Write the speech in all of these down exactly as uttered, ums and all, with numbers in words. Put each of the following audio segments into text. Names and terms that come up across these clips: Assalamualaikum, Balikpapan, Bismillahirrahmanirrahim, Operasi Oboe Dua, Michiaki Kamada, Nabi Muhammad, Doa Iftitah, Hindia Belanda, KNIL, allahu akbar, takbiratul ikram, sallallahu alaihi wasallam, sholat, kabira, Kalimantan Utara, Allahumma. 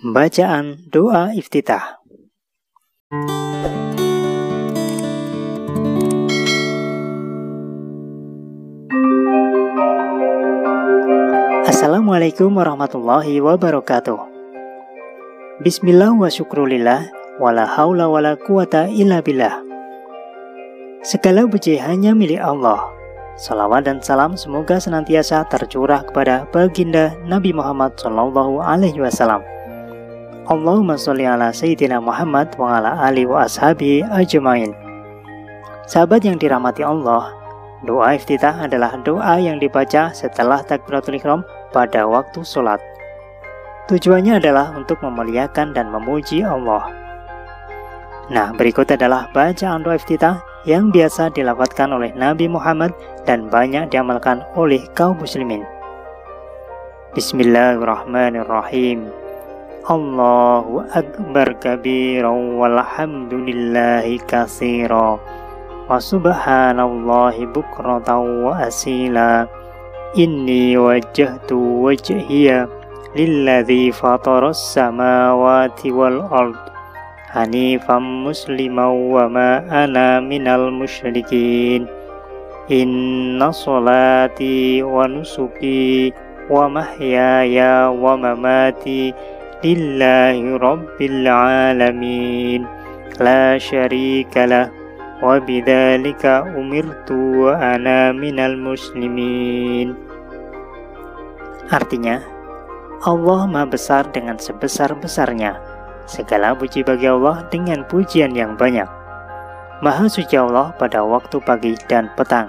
Bacaan doa iftitah. Assalamualaikum warahmatullahi wabarakatuh. Bismillah wa syukrulillah wala haula wala quwata illa billah. Segala puji hanya milik Allah. Salawat dan salam semoga senantiasa tercurah kepada baginda Nabi Muhammad sallallahu alaihi wasallam. Allahumma sholli ala sayyidina Muhammad wa ala alihi wa ashabihi ajmain. Sahabat yang dirahmati Allah, doa iftitah adalah doa yang dibaca setelah takbiratul ikram pada waktu sholat. Tujuannya adalah untuk memuliakan dan memuji Allah. Nah, berikut adalah bacaan doa iftitah yang biasa dilafadzkan oleh Nabi Muhammad dan banyak diamalkan oleh kaum muslimin. Bismillahirrahmanirrahim. Allahu akbar kabira walhamdulillahi katsira wa subhanallahi bukratan wa asila. Inni wajjahtu wajhiya lilladzi fataras samawati wal ard hanifan musliman wa ma ana minal musyrikin. Inna salati wa nusuki wa mahyaya wa mamati lillahi rabbil alamin la syarika lah wa bidzalika umirtu wa ana minal muslimin. Artinya, Allah Maha Besar dengan sebesar-besarnya, segala puji bagi Allah dengan pujian yang banyak. Maha suci Allah pada waktu pagi dan petang.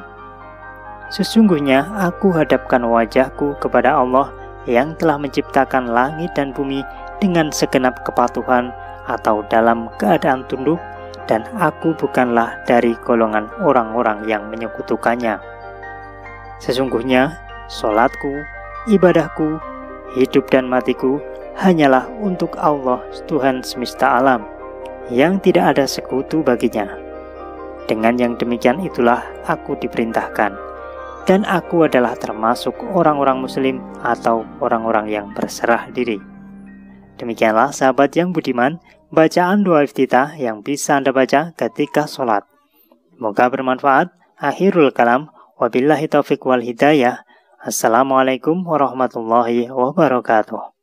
Sesungguhnya aku hadapkan wajahku kepada Allah yang telah menciptakan langit dan bumi dengan segenap kepatuhan atau dalam keadaan tunduk, dan aku bukanlah dari golongan orang-orang yang menyekutukannya. Sesungguhnya sholatku, ibadahku, hidup dan matiku hanyalah untuk Allah Tuhan semesta alam, yang tidak ada sekutu baginya. Dengan yang demikian itulah aku diperintahkan, dan aku adalah termasuk orang-orang muslim atau orang-orang yang berserah diri. Demikianlah sahabat yang budiman, bacaan doa iftitah yang bisa Anda baca ketika sholat. Semoga bermanfaat. Akhirul kalam, wabillahi taufiq wal hidayah. Assalamualaikum warahmatullahi wabarakatuh.